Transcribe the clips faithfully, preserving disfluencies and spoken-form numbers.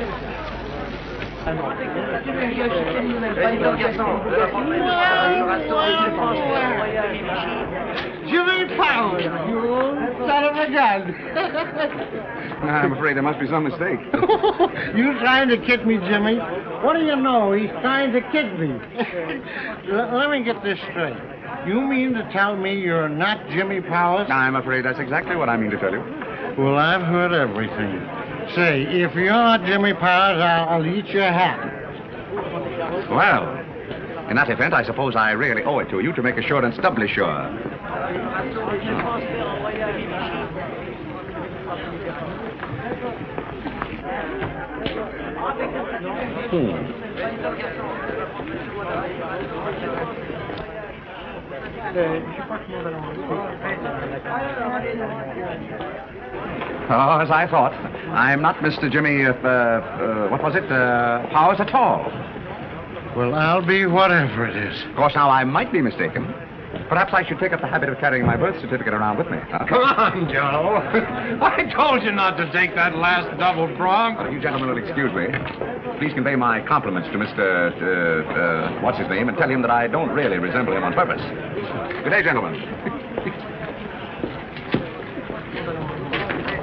Jimmy Powers, you son of a gun. I'm afraid there must be some mistake. You trying to kick me, Jimmy? What do you know? He's trying to kick me. Let me get this straight. You mean to tell me you're not Jimmy Powers? I'm afraid that's exactly what I mean to tell you. Well, I've heard everything. Say, if you're not Jimmy Powers, I'll, I'll eat your hat. Well, in that event, I suppose I really owe it to you to make assurance doubly sure. Hmm. Oh, as I thought, I'm not Mister Jimmy, uh, uh, what was it, uh, Powers at all. Well, I'll be whatever it is. Of course, now I might be mistaken. Perhaps I should pick up the habit of carrying my birth certificate around with me. Huh? Come on, Joe. I told you not to take that last double prong. Oh, you gentlemen will excuse me. Please convey my compliments to Mister Uh, uh, what's his name, and tell him that I don't really resemble him on purpose. Good day, gentlemen.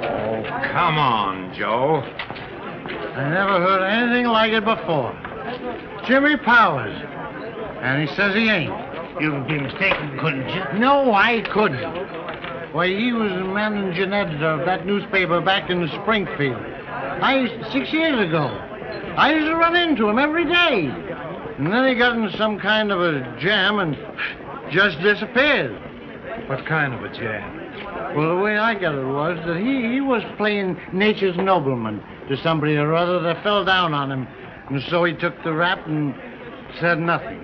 Oh, come on, Joe. I never heard anything like it before. Jimmy Powers. And he says he ain't. You'd be mistaken, couldn't you? No, I couldn't. Why, he was the managing editor of that newspaper back in Springfield. I, six years ago. I used to run into him every day. And then he got into some kind of a jam and just disappeared. What kind of a jam? Well, the way I got it was that he, he was playing Nature's Nobleman to somebody or other that fell down on him. And so he took the rap and said nothing.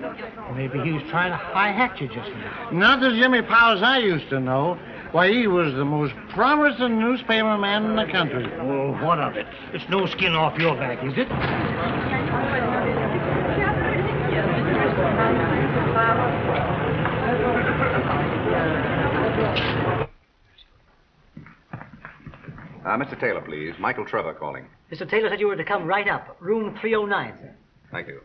Maybe he was trying to high-hat you just now. Not the Jimmy Powers I used to know. Why, he was the most promising newspaper man in the country. Oh, what of it? It's no skin off your back, is it? Uh, Mister Taylor, please. Michael Trevor calling. Mister Taylor said you were to come right up. Room three oh nine, sir. Thank you.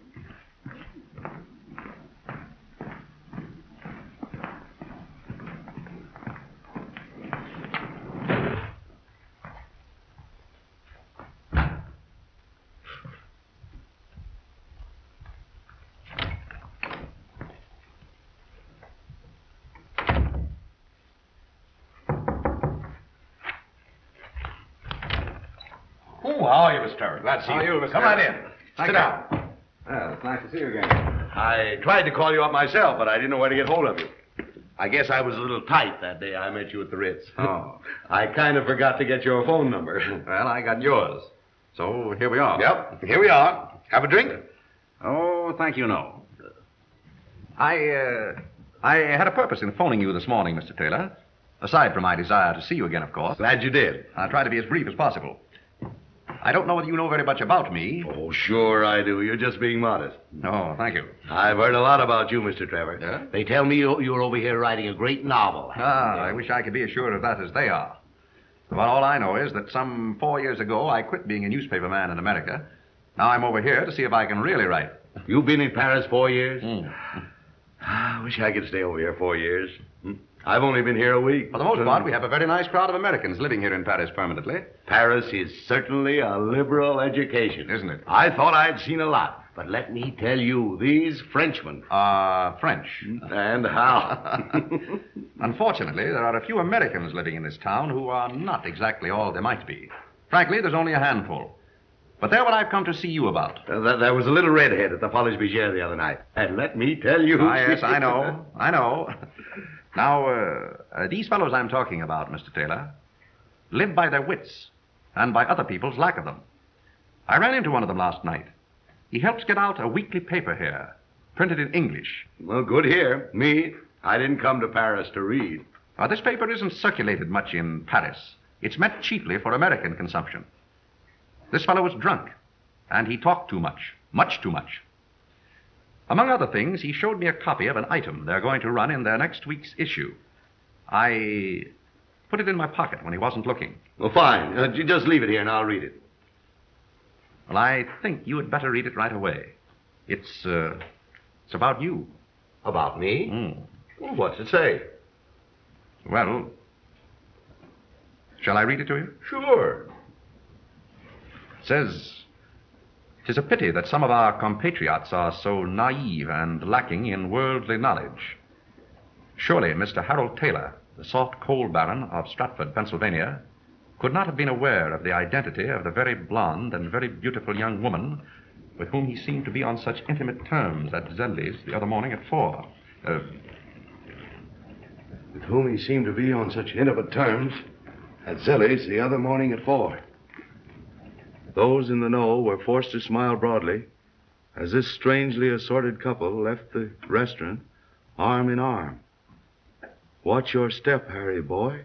How are you, Mister Turret? Glad to see you. How are you, Mister Come Harris? on in. Thank Sit you. down. Well, it's nice to see you again. I tried to call you up myself, but I didn't know where to get hold of you. I guess I was a little tight that day I met you at the Ritz. Oh. I kind of forgot to get your phone number. Well, I got yours. So, here we are. Yep, here we are. Have a drink? Oh, thank you, no. I, uh, I had a purpose in phoning you this morning, Mister Taylor. Aside from my desire to see you again, of course. Glad you did. I'll try to be as brief as possible. I don't know whether you know very much about me. Oh, sure I do. You're just being modest. No, thank you. I've heard a lot about you, Mister Trevor. Yeah? They tell me you're, you're over here writing a great novel. Ah, yeah. I wish I could be as sure of that as they are. Well, all I know is that some four years ago, I quit being a newspaper man in America. Now I'm over here to see if I can really write. You've been in Paris four years? Mm. I wish I could stay over here four years. I've only been here a week. For the most part, we have a very nice crowd of Americans living here in Paris permanently. Paris is certainly a liberal education, isn't it? I thought I'd seen a lot, but let me tell you, these Frenchmen are French. And how? Unfortunately, there are a few Americans living in this town who are not exactly all they might be. Frankly, there's only a handful. But they're what I've come to see you about. Uh, th there was a little redhead at the Folies Bergère the other night. And let me tell you... Ah, yes, I know. I know. Now, uh, uh, these fellows I'm talking about, Mister Taylor, live by their wits and by other people's lack of them. I ran into one of them last night. He helps get out a weekly paper here, printed in English. Well, good here. Me, I didn't come to Paris to read. Uh, this paper isn't circulated much in Paris. It's meant chiefly for American consumption. This fellow was drunk, and he talked too much, much too much. Among other things, he showed me a copy of an item they're going to run in their next week's issue. I put it in my pocket when he wasn't looking. Well, fine. Uh, just leave it here and I'll read it. Well, I think you had better read it right away. It's, uh, it's about you. About me? Mm. Well, what's it say? Well, shall I read it to you? Sure. It says, "'Tis a pity that some of our compatriots are so naive and lacking in worldly knowledge. Surely Mister Harold Taylor, the soft coal baron of Stratford, Pennsylvania, could not have been aware of the identity of the very blonde and very beautiful young woman with whom he seemed to be on such intimate terms at Zelie's the other morning at four. Uh, with whom he seemed to be on such intimate terms at Zelie's the other morning at four. Those in the know were forced to smile broadly as this strangely assorted couple left the restaurant arm in arm. Watch your step, Harry, boy.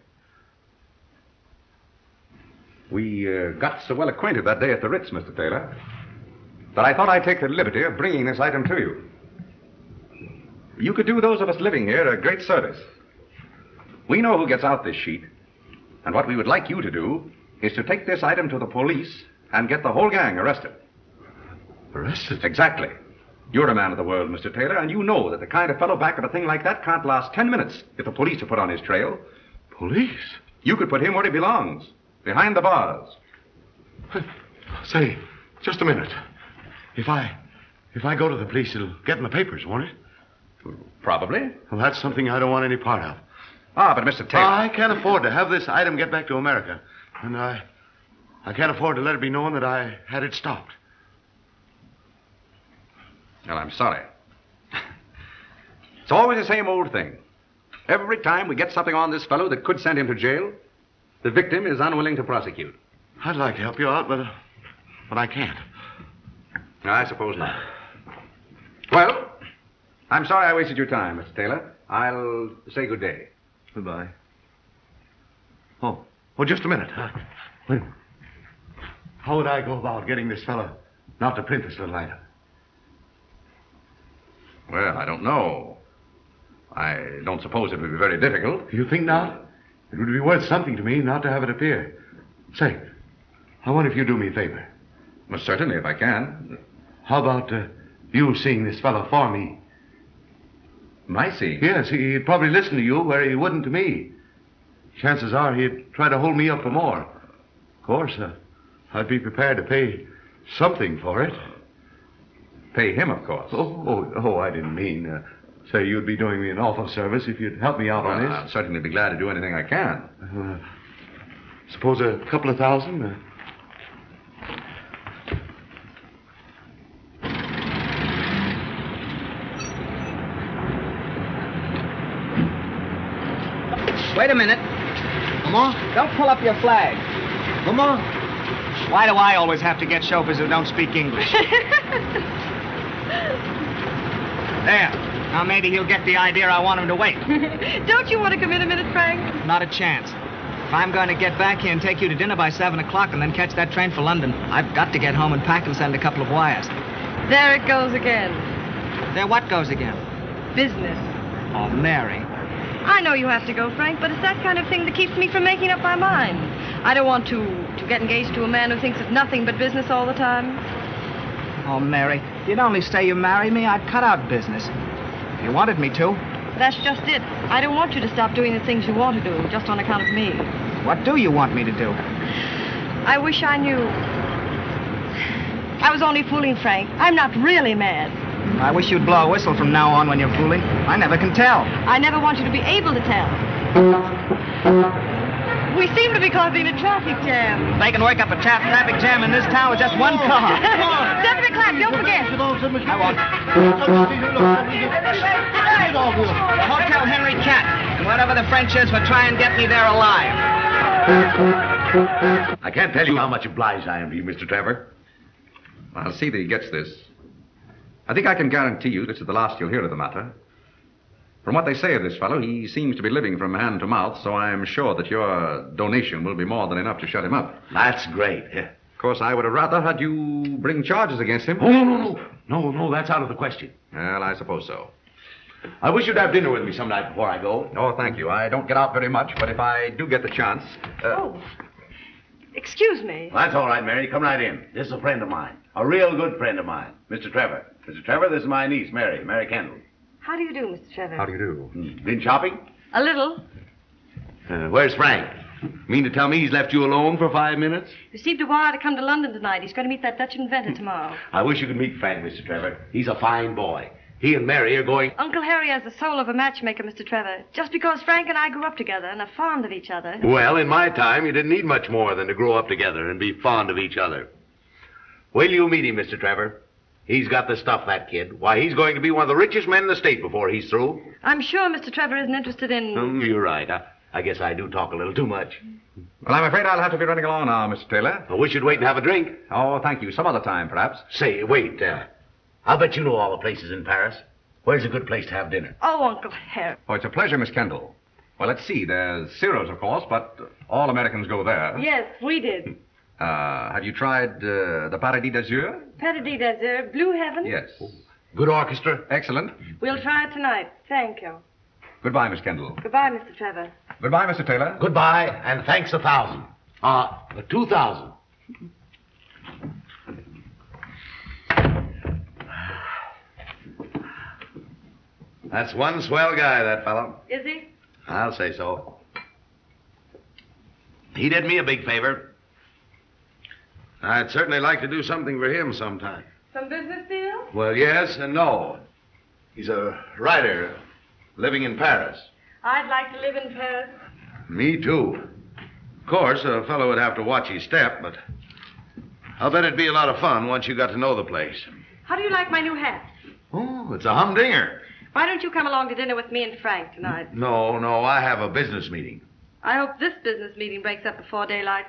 We uh, got so well acquainted that day at the Ritz, Mister Taylor, that I thought I'd take the liberty of bringing this item to you. You could do those of us living here a great service. We know who gets out this sheet, and what we would like you to do is to take this item to the police and get the whole gang arrested. Arrested? Exactly. You're a man of the world, Mister Taylor, and you know that the kind of fellow back of a thing like that can't last ten minutes if the police are put on his trail. Police? You could put him where he belongs. Behind the bars. Say, just a minute. If I, if I go to the police, it'll get in the papers, won't it? Probably. Well, that's something I don't want any part of. Ah, but Mister Taylor... I can't afford to have this item get back to America. And I, I can't afford to let it be known that I had it stopped. Well, I'm sorry. It's always the same old thing. Every time we get something on this fellow that could send him to jail, the victim is unwilling to prosecute. I'd like to help you out, but, uh, but I can't. No, I suppose not. Well, I'm sorry I wasted your time, Mister Taylor. I'll say good day. Goodbye. Oh, oh, just a minute. Uh, wait a minute. How would I go about getting this fellow not to print this little item? Well, I don't know. I don't suppose it would be very difficult. You think not? It would be worth something to me not to have it appear. Say, I wonder if you do me a favor. Well, certainly, if I can. How about uh, you seeing this fellow for me? My seeing? Yes, he'd probably listen to you where he wouldn't to me. Chances are he'd try to hold me up for more. Of course, uh, I'd be prepared to pay something for it. Pay him, of course. Oh, oh, oh I didn't mean... Uh, Say, so you'd be doing me an awful service if you'd help me out well, on this. I'd certainly be glad to do anything I can. Uh, suppose a couple of thousand? Uh... Wait a minute. Lamont? Don't pull up your flag. Lamont? Why do I always have to get chauffeurs who don't speak English? There. Now, maybe he'll get the idea I want him to wait. Don't you want to come in a minute, Frank? Not a chance. If I'm going to get back here and take you to dinner by seven o'clock and then catch that train for London, I've got to get home and pack and send a couple of wires. There it goes again. There what goes again? Business. Oh, Mary. I know you have to go, Frank, but it's that kind of thing that keeps me from making up my mind. I don't want to, to get engaged to a man who thinks of nothing but business all the time. Oh, Mary, if you'd only say you marry me, I'd cut out business. You wanted me to. That's just it. I don't want you to stop doing the things you want to do, just on account of me. What do you want me to do? I wish I knew. I was only fooling, Frank. I'm not really mad. I wish you'd blow a whistle from now on when you're fooling. I never can tell. I never want you to be able to tell. We seem to be causing a traffic jam. They can work up a tra traffic jam in this town with just one car. Seven o'clock, don't forget. I won't. Hotel Henry Cat, and whatever the French is for try and get me there alive. I can't tell you how much obliged I am to you, Mister Trevor. I'll see that he gets this. I think I can guarantee you this is the last you'll hear of the matter. From what they say of this fellow, he seems to be living from hand to mouth, so I'm sure that your donation will be more than enough to shut him up. That's great. Yeah. Of course, I would have rather had you bring charges against him. Oh, no, no, no. No, no, that's out of the question. Well, I suppose so. I wish you'd have dinner with me some night before I go. Oh, thank you. I don't get out very much, but if I do get the chance... Uh... Oh. Excuse me. Well, that's all right, Mary. Come right in. This is a friend of mine. A real good friend of mine. Mister Trevor. Mister Trevor, this is my niece, Mary. Mary Kendall. How do you do, Mister Trevor? How do you do? Mm. Been shopping? A little. Uh, where's Frank? Mean to tell me he's left you alone for five minutes? Received a wire to come to London tonight. He's going to meet that Dutch inventor tomorrow. I wish you could meet Frank, Mister Trevor. He's a fine boy. He and Mary are going... Uncle Harry has the soul of a matchmaker, Mister Trevor. Just because Frank and I grew up together and are fond of each other... Well, in my time, you didn't need much more than to grow up together and be fond of each other. Wait till you meet him, Mister Trevor. He's got the stuff, that kid. Why, he's going to be one of the richest men in the state before he's through. I'm sure Mister Trevor isn't interested in... Um, you're right. I, I guess I do talk a little too much. Well, I'm afraid I'll have to be running along now, Mister Taylor. I wish you'd wait and have a drink. Oh, thank you. Some other time, perhaps. Say, wait, uh... I'll bet you know all the places in Paris. Where's a good place to have dinner? Oh, Uncle Harry. Oh, it's a pleasure, Miss Kendall. Well, let's see. There's Ciro's, of course, but all Americans go there. Yes, we did. Uh, have you tried uh, the Paradis d'Azur? Paradis d'Azur, Blue Heaven? Yes. Oh, good orchestra. Excellent. We'll try it tonight. Thank you. Goodbye, Miss Kendall. Goodbye, Mister Trevor. Goodbye, Mister Taylor. Goodbye, and thanks a thousand. Ah, uh, two thousand. That's one swell guy, that fellow. Is he? I'll say so. He did me a big favor. I'd certainly like to do something for him sometime. Some business deal? Well, yes and no. He's a writer living in Paris. I'd like to live in Paris. Me too. Of course, a fellow would have to watch his step, but I'll bet it'd be a lot of fun once you got to know the place. How do you like my new hat? Oh, it's a humdinger. Why don't you come along to dinner with me and Frank tonight? No, no, I have a business meeting. I hope this business meeting breaks up before daylight.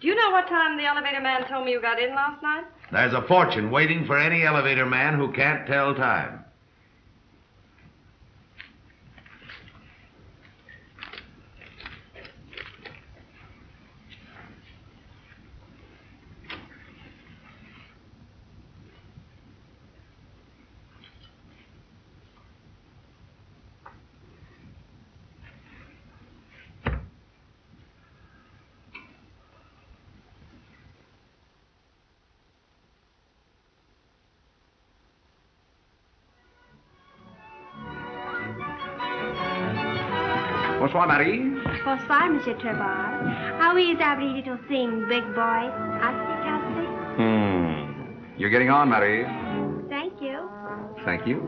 Do you know what time the elevator man told me you got in last night? There's a fortune waiting for any elevator man who can't tell time. Bonsoir, Marie. Bonsoir, Monsieur Trevor. How is every little thing, big boy? Hmm. You're getting on, Marie. Thank you. Thank you.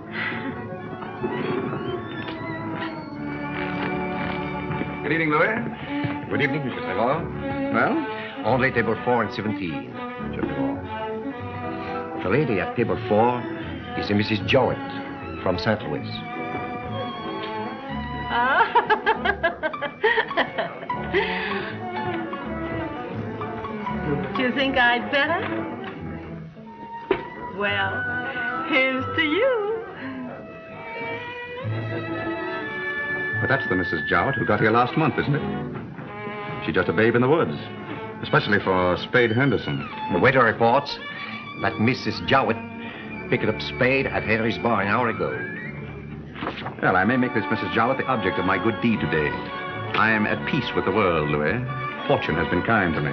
Good evening, Louis. Good evening, Monsieur Trevor. Well, only table four and seventeen, Monsieur Trevor. The lady at table four is a Missus Jowett from Saint Louis. Ah. Do you think I'd better? Well, here's to you. But that's the Missus Jowett who got here last month, isn't it? She's just a babe in the woods, especially for Spade Henderson. The waiter reports that Missus Jowett picked up Spade at Harry's bar an hour ago. Well, I may make this Missus Jowett the object of my good deed today. I am at peace with the world, Louis. Fortune has been kind to me.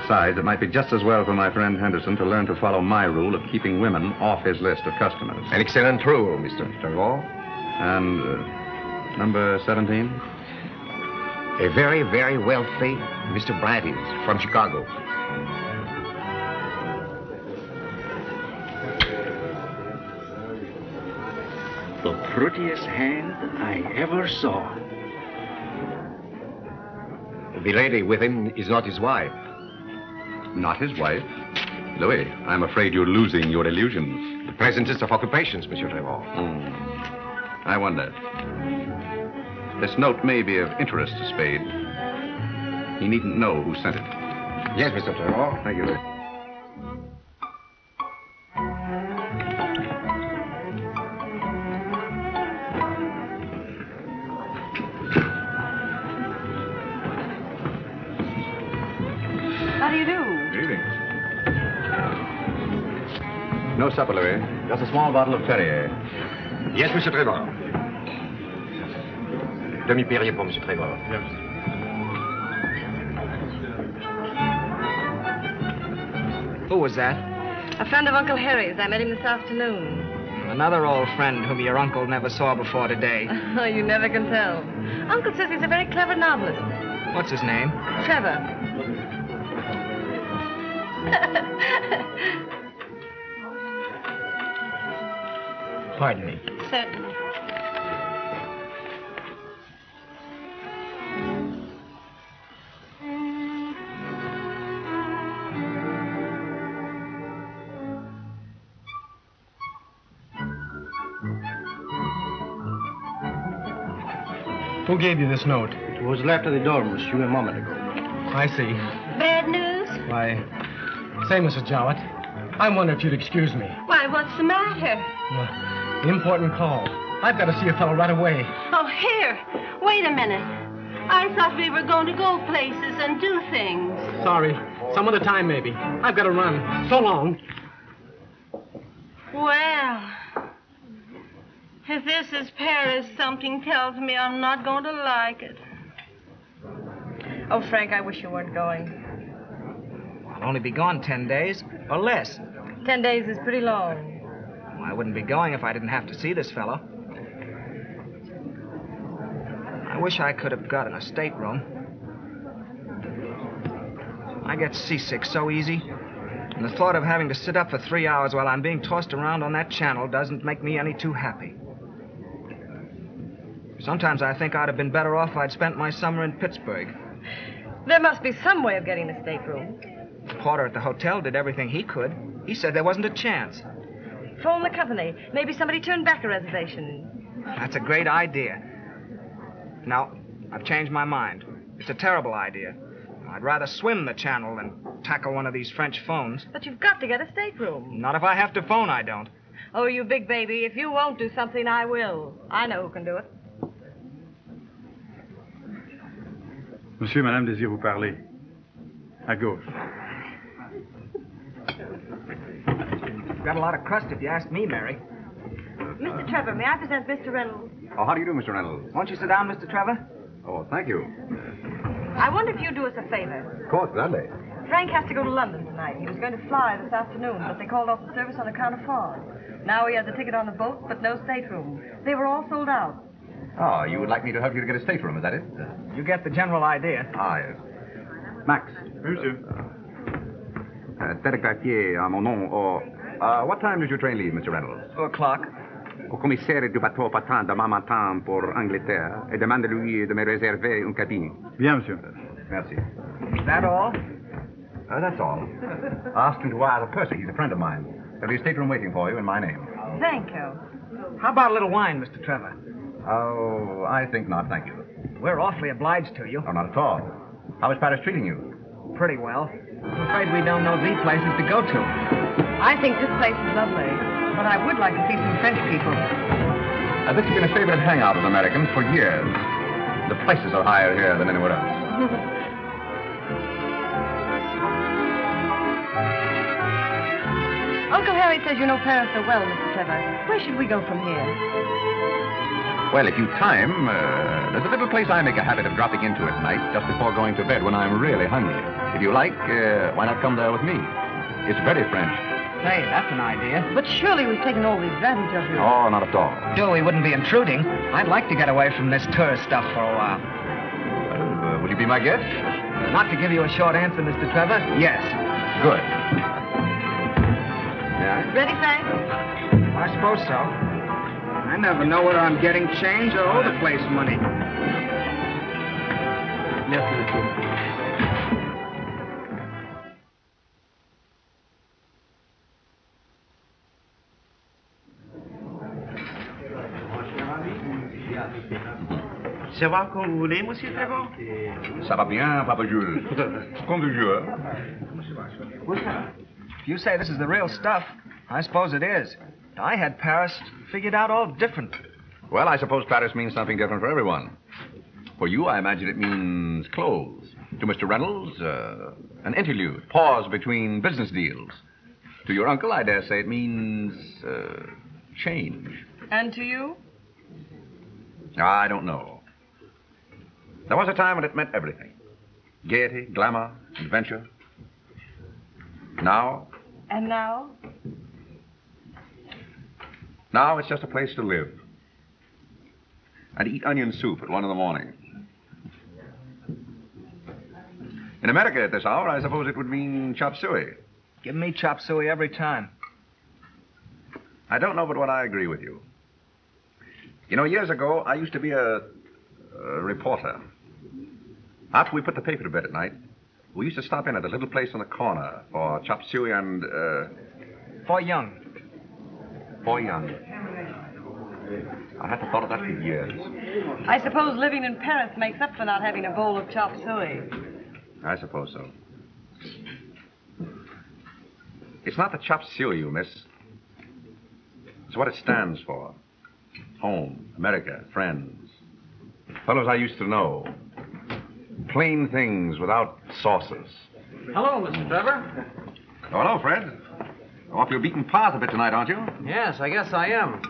Besides, it might be just as well for my friend Henderson to learn to follow my rule of keeping women off his list of customers. An excellent rule, Mister Trevor. And uh, number seventeen? A very, very wealthy Mister Braden from Chicago. The prettiest hand I ever saw. The lady with him is not his wife. Not his wife? Louis, I'm afraid you're losing your illusions. The present is of occupations, Monsieur Trevor. Mm. I wonder. This note may be of interest to Spade. He needn't know who sent it. Yes, Mister Trevor. Thank you, Louis. No supper, Louis. Just a small bottle of Perrier. Yes, Monsieur Trevor. Demi Perrier for Monsieur Trevor. Yes. Who was that? A friend of Uncle Harry's. I met him this afternoon. Another old friend whom your uncle never saw before today. Oh, you never can tell. Uncle says he's a very clever novelist. What's his name? Trevor. Pardon me. Certainly. Who gave you this note? It was left at the dormers a moment ago. I see. Bad news? Why, say, Missus Jowett, I wonder if you'd excuse me. Why, what's the matter? Uh, important call. I've got to see a fellow right away. Oh, here. Wait a minute. I thought we were going to go places and do things. Sorry. Some other time, maybe. I've got to run. So long. Well... if this is Paris, something tells me I'm not going to like it. Oh, Frank, I wish you weren't going. I'll only be gone ten days or less. Ten days is pretty long. Well, I wouldn't be going if I didn't have to see this fellow. I wish I could have gotten a stateroom. I get seasick so easy. And the thought of having to sit up for three hours while I'm being tossed around on that channel doesn't make me any too happy. Sometimes I think I'd have been better off if I'd spent my summer in Pittsburgh. There must be some way of getting a stateroom. The porter at the hotel did everything he could. He said there wasn't a chance. Phone the company. Maybe somebody turned back a reservation. That's a great idea. No, I've changed my mind. It's a terrible idea. I'd rather swim the channel than tackle one of these French phones. But you've got to get a stateroom. Not if I have to phone, I don't. Oh, you big baby, if you won't do something, I will. I know who can do it. Monsieur, Madame désire vous parler. À gauche. You've got a lot of crust if you ask me, Mary. Mister Trevor, may I present Mister Reynolds? Oh, how do you do, Mister Reynolds? Won't you sit down, Mister Trevor? Oh, thank you. I wonder if you'd do us a favor. Of course, gladly. Frank has to go to London tonight. He was going to fly this afternoon, but they called off the service on account of fog. Now he has a ticket on the boat, but no stateroom. They were all sold out. Oh, you would like me to help you to get a stateroom, is that it? You get the general idea. Ah, yes. Max. Monsieur. Télégraphier à mon nom, or... Uh, what time does your train leave, Mister Reynolds? Two o'clock. Au commissaire du bateau partant demain matin pour Angleterre et demande-lui de me réserver une cabine. Bien, monsieur. Merci. Is that all? Uh, that's all. I asked him to wire to Percy. He's a friend of mine. There'll be a stateroom waiting for you in my name. Thank you. How about a little wine, Mister Trevor? Oh, I think not, thank you. We're awfully obliged to you. Oh, not at all. How is Paris treating you? Pretty well. I'm afraid we don't know the places to go to. I think this place is lovely. But I would like to see some French people. Uh, this has been a favorite hangout of Americans for years. The prices are higher here than anywhere else. Uncle Harry says you know Paris so well, Mister Trevor. Where should we go from here? Well, if you time, uh, there's a little place I make a habit of dropping into at night just before going to bed when I'm really hungry. If you like, uh, why not come there with me? It's very French. Hey, that's an idea. But surely we've taken all the advantage of you. Oh, not at all. Sure, we wouldn't be intruding. I'd like to get away from this tourist stuff for a while. Well, uh, would you be my guest? Not to give you a short answer, Mister Trevor. Yes. Good. Yeah. Ready, Frank? I suppose so. I never know whether I'm getting change or owe the place money. Yes, sir. Ça va comme vous voulez, monsieur Trevor? Ça va bien, Papa Jules. Comme toujours. If you say this is the real stuff, I suppose it is. I had Paris figured out all different. Well, I suppose Paris means something different for everyone. For you, I imagine it means clothes. To Mister Reynolds, uh, an interlude, pause between business deals. To your uncle, I dare say it means uh, change. And to you? I don't know. There was a time when it meant everything. Gaiety, glamour, adventure. Now, And now? Now it's just a place to live. I'd eat onion soup at one in the morning. In America at this hour, I suppose it would mean chop suey. Give me chop suey every time. I don't know but what I agree with you. You know, years ago, I used to be a, a reporter. After we put the paper to bed at night, we used to stop in at a little place on the corner for chop suey and... Uh, for young. For young. I hadn't thought of that for years. I suppose living in Paris makes up for not having a bowl of chop suey. I suppose so. It's not the chop suey you miss. It's what it stands for. Home, America, friends. Fellows I used to know. Plain things without sauces. Hello, Mister Trevor. Oh, hello, Fred. Off your beaten path a bit tonight, aren't you? Yes, I guess I am.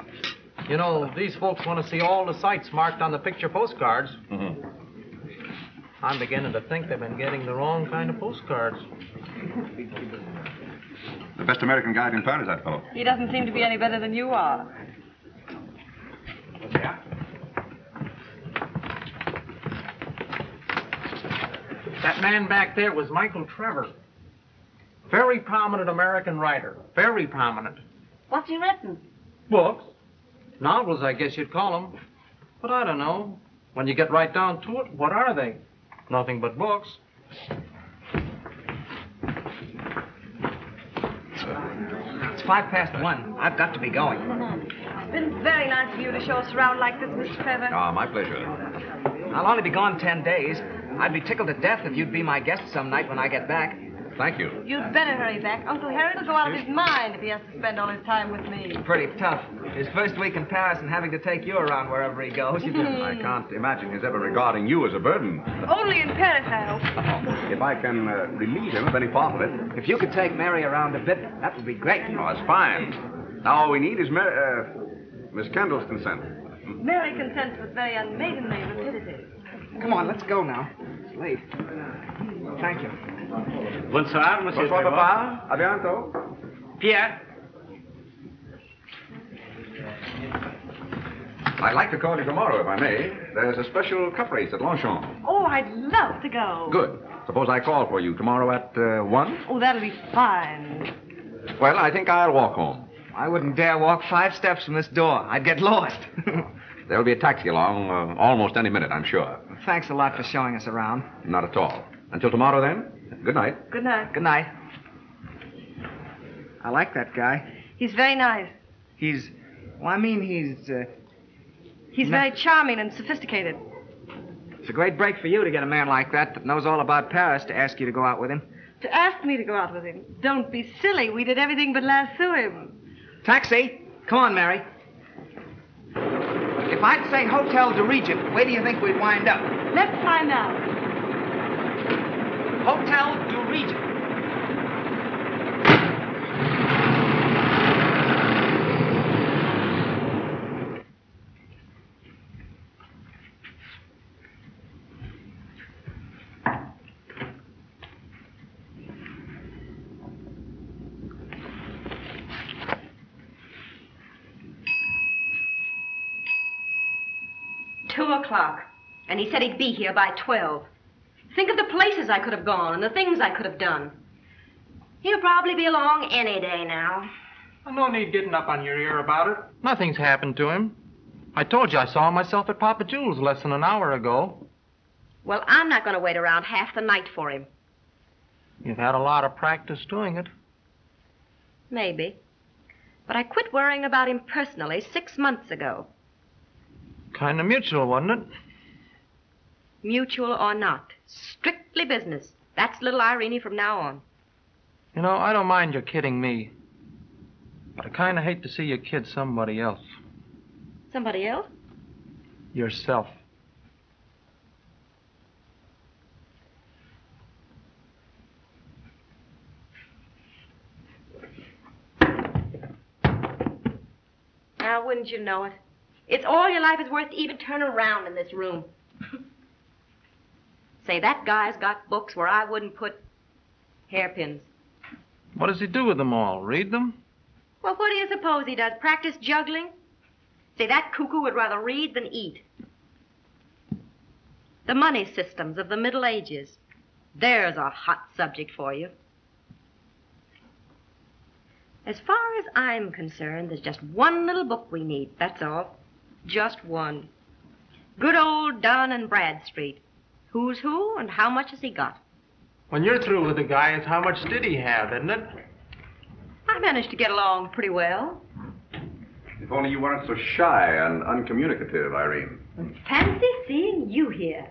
You know, these folks want to see all the sights marked on the picture postcards. Mm-hmm. I'm beginning to think they've been getting the wrong kind of postcards. The best American guide in Paris, that fellow. He doesn't seem to be any better than you are. Yeah. That man back there was Michael Trevor. Very prominent American writer. Very prominent. What's he written? Books. Novels, I guess you'd call them. But I don't know. When you get right down to it, what are they? Nothing but books. It's five past one. I've got to be going. It's been very nice of you to show us around like this, Mister Trevor. Ah, my pleasure. I'll only be gone ten days. I'd be tickled to death if you'd be my guest some night when I get back. Thank you. You'd better hurry back. Uncle Harry will go out of his mind if he has to spend all his time with me. It's pretty tough. His first week in Paris and having to take you around wherever he goes. I can't imagine his ever regarding you as a burden. Only in Paris, I hope. If I can uh, relieve him of any part of it. If you could take Mary around a bit, that would be great. Oh, it's fine. Now all we need is Mary, uh, Miss Kendall's consent. Mary consents with very unmaidenly rapidity. Come on, let's go now. It's late. Thank you. Bonsoir, Monsieur Bonsoir, Trevor. Papa. A bientôt. Pierre. I'd like to call you tomorrow, if I may. There's a special cup race at Longchamp. Oh, I'd love to go. Good. Suppose I call for you tomorrow at uh, one? Oh, that'll be fine. Well, I think I'll walk home. I wouldn't dare walk five steps from this door. I'd get lost. There'll be a taxi along uh, almost any minute, I'm sure. Thanks a lot for showing us around. Not at all. Until tomorrow, then. Good night. Good night. Good night. I like that guy. He's very nice. He's... Well, I mean, he's... Uh, he's very charming and sophisticated. It's a great break for you to get a man like that that knows all about Paris to ask you to go out with him. To ask me to go out with him? Don't be silly. We did everything but lasso him. Taxi. Come on, Mary. If I'd say Hotel du Regent, where do you think we'd wind up? Let's find out. Hotel du Regent. Two o'clock, and he said he'd be here by twelve. Think of the places I could have gone and the things I could have done. He'll probably be along any day now. Well, no need getting up on your ear about it. Nothing's happened to him. I told you I saw him myself at Papa Jules less than an hour ago. Well, I'm not going to wait around half the night for him. You've had a lot of practice doing it. Maybe. But I quit worrying about him personally six months ago. Kind of mutual, wasn't it? Mutual or not. Strictly business. That's little Irene from now on. You know, I don't mind your kidding me. But I kind of hate to see you kid somebody else. Somebody else? Yourself. Now, wouldn't you know it? It's all your life is worth to even turn around in this room. Say, that guy's got books where I wouldn't put hairpins. What does he do with them all? Read them? Well, what do you suppose he does? Practice juggling? Say, that cuckoo would rather read than eat. The money systems of the Middle Ages. There's a hot subject for you. As far as I'm concerned, there's just one little book we need, that's all. Just one. Good old Dun and Bradstreet. Who's who and how much has he got? When you're through with the guy, it's how much did he have, isn't it? I managed to get along pretty well. If only you weren't so shy and uncommunicative, Irene. Fancy seeing you here.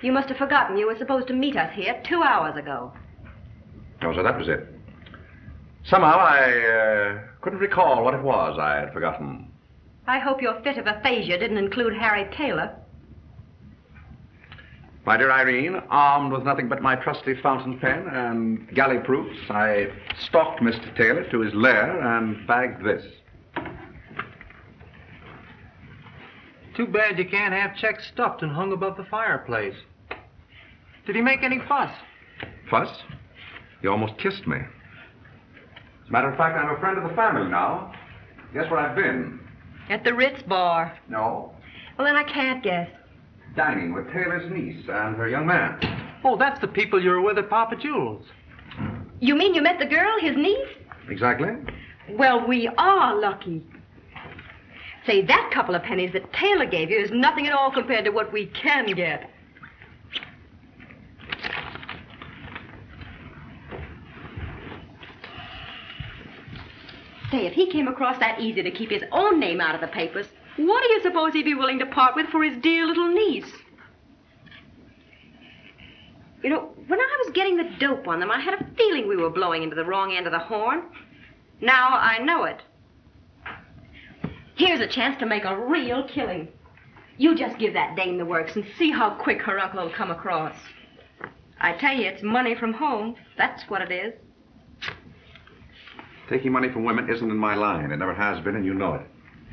You must have forgotten you were supposed to meet us here two hours ago. Oh, so that was it. Somehow I uh, couldn't recall what it was I had forgotten. I hope your fit of aphasia didn't include Harry Taylor. My dear Irene, armed with nothing but my trusty fountain pen and galley proofs, I stalked Mister Taylor to his lair and bagged this. Too bad you can't have checks stuffed and hung above the fireplace. Did he make any fuss? Fuss? He almost kissed me. As a matter of fact, I'm a friend of the family now. Guess where I've been? At the Ritz bar. No. Well, then I can't guess. Dining with Taylor's niece and her young man. Oh, that's the people you were with at Papa Jules. You mean you met the girl, his niece? Exactly. Well, we are lucky. Say, that couple of pennies that Taylor gave you is nothing at all compared to what we can get. Say, if he came across that easy to keep his own name out of the papers, what do you suppose he'd be willing to part with for his dear little niece? You know, when I was getting the dope on them, I had a feeling we were blowing into the wrong end of the horn. Now I know it. Here's a chance to make a real killing. You just give that dame the works and see how quick her uncle will come across. I tell you, it's money from home. That's what it is. Taking money from women isn't in my line. It never has been, and you know it.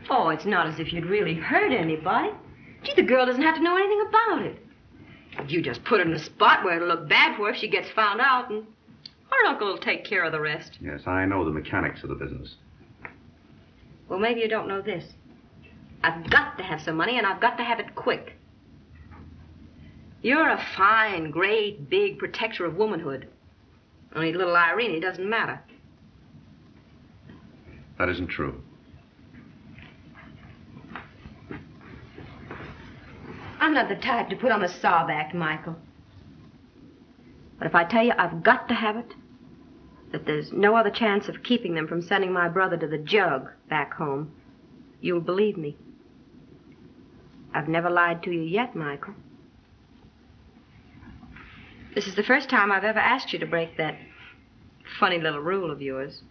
Oh, it's not as if you'd really hurt anybody. Gee, the girl doesn't have to know anything about it. You just put her in a spot where it'll look bad for her if she gets found out, and her uncle will take care of the rest. Yes, I know the mechanics of the business. Well, maybe you don't know this. I've got to have some money, and I've got to have it quick. You're a fine, great, big protector of womanhood. Only little Irene doesn't matter. That isn't true. I'm not the type to put on the sob act, Michael. But if I tell you I've got to have it, that there's no other chance of keeping them from sending my brother to the jug back home, you'll believe me. I've never lied to you yet, Michael. This is the first time I've ever asked you to break that funny little rule of yours.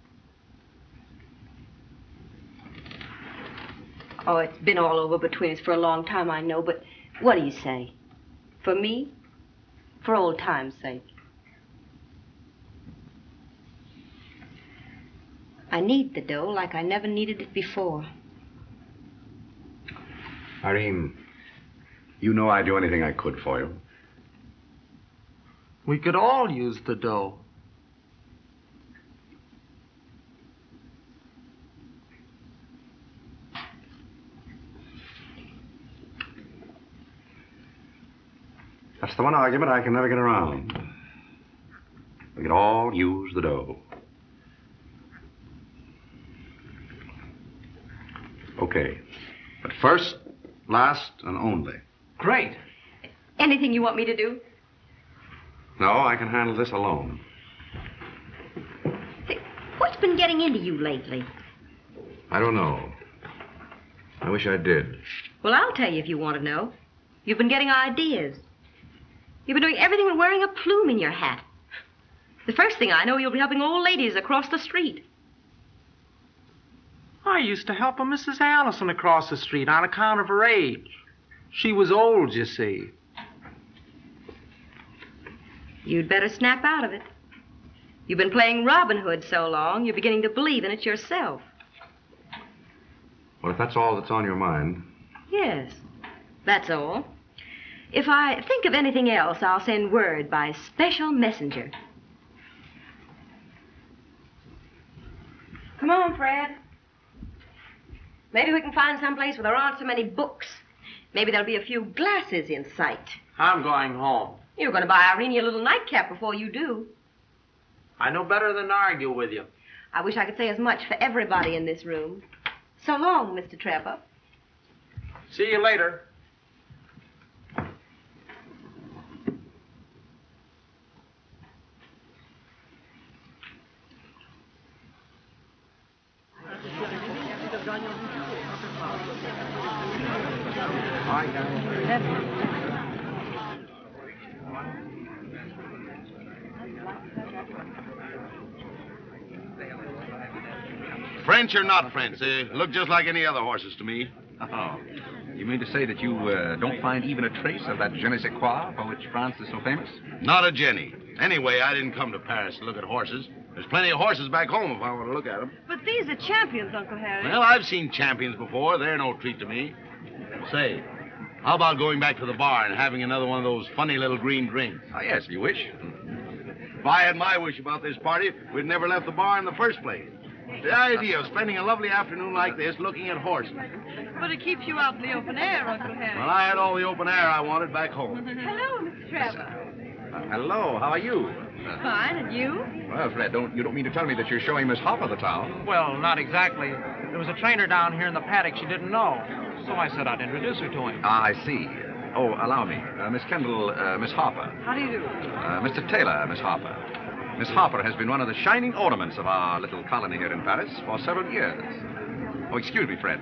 Oh, it's been all over between us for a long time, I know, but... what do you say? For me? For old time's sake. I need the dough like I never needed it before. Irene, you know I'd do anything I could for you. We could all use the dough. That's the one argument I can never get around. We can all use the dough. Okay. But first, last, and only. Great. Anything you want me to do? No, I can handle this alone. Say, what's been getting into you lately? I don't know. I wish I did. Well, I'll tell you if you want to know. You've been getting ideas. You've been doing everything but wearing a plume in your hat. The first thing I know, you'll be helping old ladies across the street. I used to help a Missus Allison across the street on account of her age. She was old, you see. You'd better snap out of it. You've been playing Robin Hood so long, you're beginning to believe in it yourself. Well, if that's all that's on your mind... Yes, that's all. If I think of anything else, I'll send word by special messenger. Come on, Fred. Maybe we can find someplace where there aren't so many books. Maybe there'll be a few glasses in sight. I'm going home. You're going to buy Irene a little nightcap before you do. I know better than to argue with you. I wish I could say as much for everybody in this room. So long, Mister Trevor. See you later. French or not French, they look just like any other horses to me. Oh, you mean to say that you uh, don't find even a trace of that je ne sais quoi for which France is so famous? Not a Jenny. Anyway, I didn't come to Paris to look at horses. There's plenty of horses back home if I want to look at them. But these are champions, Uncle Harry. Well, I've seen champions before. They're no treat to me. Say, how about going back to the bar and having another one of those funny little green drinks? Oh, yes, if you wish. If I had my wish about this party, we'd never left the bar in the first place. The idea of spending a lovely afternoon like this looking at horses. But it keeps you out in the open air, Uncle Harry. Well, I had all the open air I wanted back home. Hello, Mister Trevor. Uh, hello, how are you? Fine, and you? Well, Fred, don't, you don't mean to tell me that you're showing Miss Harper the town. Well, not exactly. There was a trainer down here in the paddock she didn't know. So I said I'd introduce her to him. Ah, I see. Oh, allow me. Uh, Miss Kendall, uh, Miss Harper. How do you do? Uh, Mister Taylor, Miss Harper. Miss Harper has been one of the shining ornaments of our little colony here in Paris for several years. Oh, excuse me, Fred.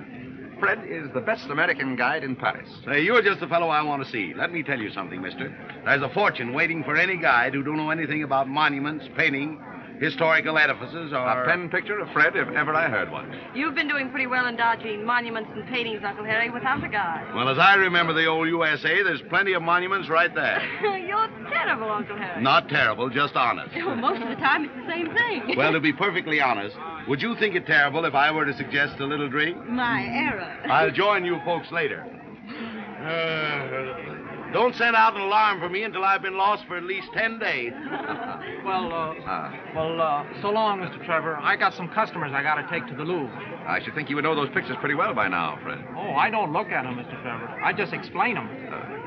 Fred is the best American guide in Paris. Say, you're just the fellow I want to see. Let me tell you something, mister. There's a fortune waiting for any guide who don't know anything about monuments, painting, historical edifices, or... A pen picture of Fred, if ever I heard one. You've been doing pretty well in dodging monuments and paintings, Uncle Harry, without a guide. Well, as I remember the old U S A, there's plenty of monuments right there. You're terrible, Uncle Harry. Not terrible, just honest. Well, most of the time, it's the same thing. Well, to be perfectly honest... Would you think it terrible if I were to suggest a little drink? My error. I'll join you folks later. Uh, don't send out an alarm for me until I've been lost for at least ten days. well, uh, uh, well, uh, so long, Mister Trevor. I got some customers I got to take to the Louvre. I should think you would know those pictures pretty well by now, Fred. Oh, I don't look at them, Mister Trevor. I just explain them. Uh,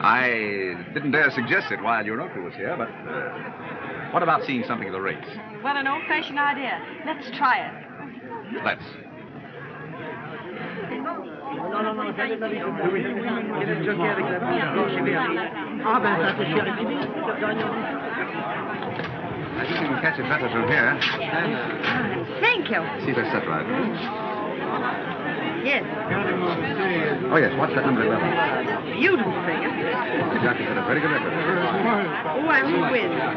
I didn't dare suggest it while your uncle was here, but... Uh... What about seeing something of the race? What an old-fashioned idea. Let's try it. Let's. I think we can catch it better from here. Thank you. See the set right. Yes. Oh, yes. Watch that number eleven. Beautiful thing. Exactly. Had a very good effort. Oh, I will win.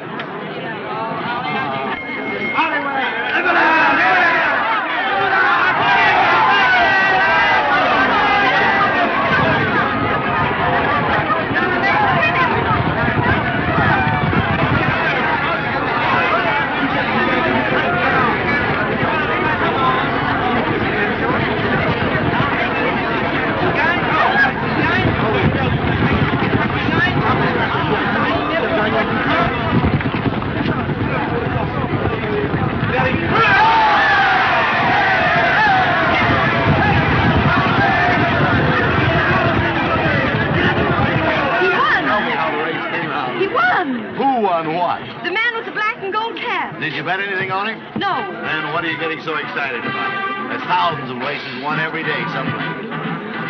So excited about it. There's thousands of races won every day someplace.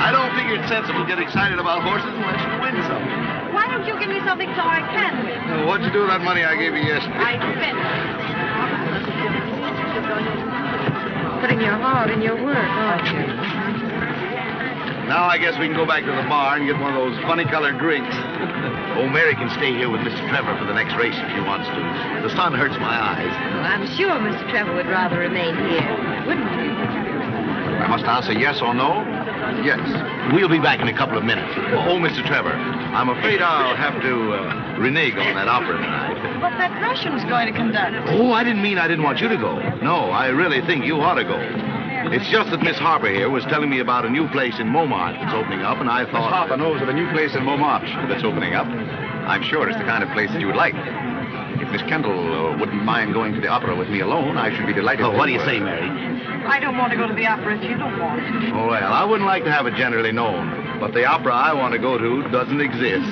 I don't figure it's sensible to get excited about horses unless you win something. Why don't you give me something so I can win? Well, what'd you do with that money I gave you yesterday? I spent it. Putting your heart in your work, aren't you? Now I guess we can go back to the bar and get one of those funny-colored drinks. Oh, Mary can stay here with Mister Trevor for the next race if she wants to. The sun hurts my eyes. Well, I'm sure Mister Trevor would rather remain here, wouldn't he? I must answer yes or no? Yes. We'll be back in a couple of minutes. Oh, Mister Trevor, I'm afraid I'll have to uh, renege on that opera tonight. But that Russian's going to conduct. Oh, I didn't mean I didn't want you to go. No, I really think you ought to go. It's just that Miss Harper here was telling me about a new place in Montmartre that's opening up, and I thought... Miss Harper knows of a new place in Montmartre that's opening up. I'm sure it's the kind of place that you would like. It's Miss Kendall uh, wouldn't mind going to the opera with me alone, I should be delighted. Oh, what do you say, Mary? I don't want to go to the opera if you don't want to. Oh, well, I wouldn't like to have it generally known, but the opera I want to go to doesn't exist.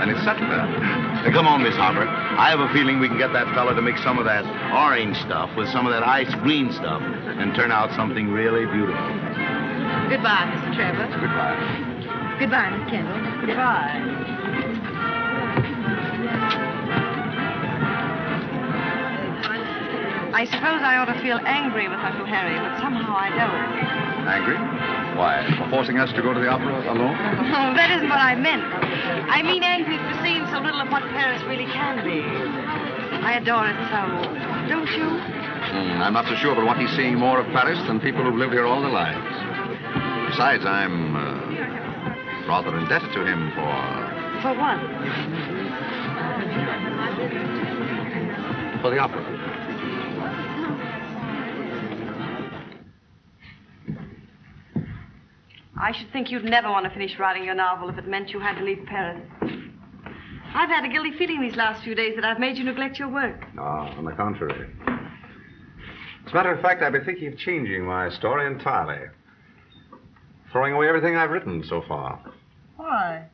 And it's settled. Now, come on, Miss Harper. I have a feeling we can get that fella to mix some of that orange stuff with some of that ice green stuff and turn out something really beautiful. Goodbye, Mister Trevor. Goodbye. Goodbye, Miss Kendall. Goodbye. I suppose I ought to feel angry with Uncle Harry, but somehow I don't. Angry? Why, for forcing us to go to the opera alone? Oh, that isn't what I meant. I mean angry for seeing so little of what Paris really can be. I adore it so. Don't you? Mm, I'm not so sure, but what he's seeing more of Paris than people who've lived here all their lives. Besides, I'm uh, rather indebted to him for... For what? For the opera. I should think you'd never want to finish writing your novel if it meant you had to leave Paris. I've had a guilty feeling these last few days that I've made you neglect your work. No, on the contrary. As a matter of fact, I've been thinking of changing my story entirely. Throwing away everything I've written so far. Why?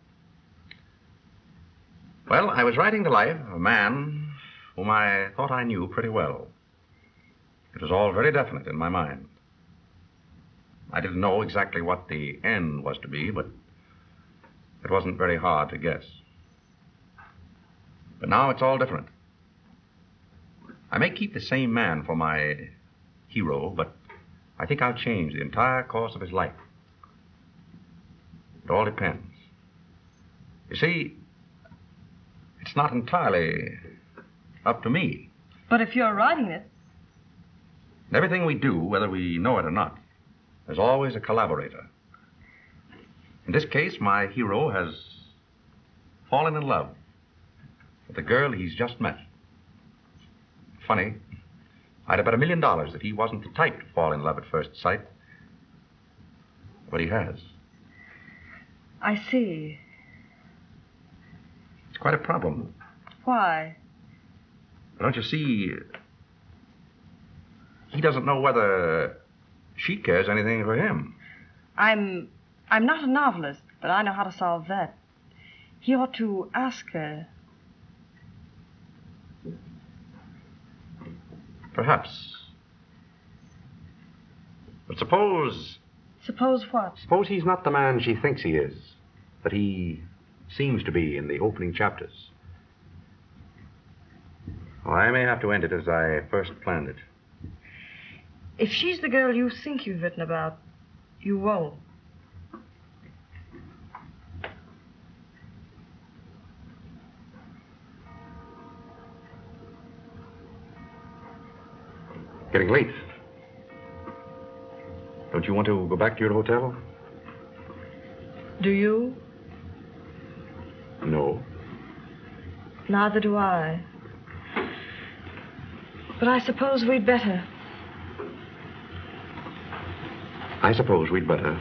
Well, I was writing the life of a man whom I thought I knew pretty well. It was all very definite in my mind. I didn't know exactly what the end was to be, but it wasn't very hard to guess. But now it's all different. I may keep the same man for my hero, but I think I'll change the entire course of his life. It all depends. You see, it's not entirely up to me. But if you're writing it... Everything we do, whether we know it or not, there's always a collaborator. In this case, my hero has fallen in love with the girl he's just met. Funny, I'd have bet a million dollars that he wasn't the type to fall in love at first sight. But he has. I see. It's quite a problem. Why? Don't you see? He doesn't know whether... she cares anything for him. I'm... I'm not a novelist, but I know how to solve that. He ought to ask her. Perhaps. But suppose... Suppose what? Suppose he's not the man she thinks he is, that he seems to be in the opening chapters. Well, I may have to end it as I first planned it. If she's the girl you think you've written about, you won't. Getting late. Don't you want to go back to your hotel? Do you? No. Neither do I. But I suppose we'd better... I suppose we'd better.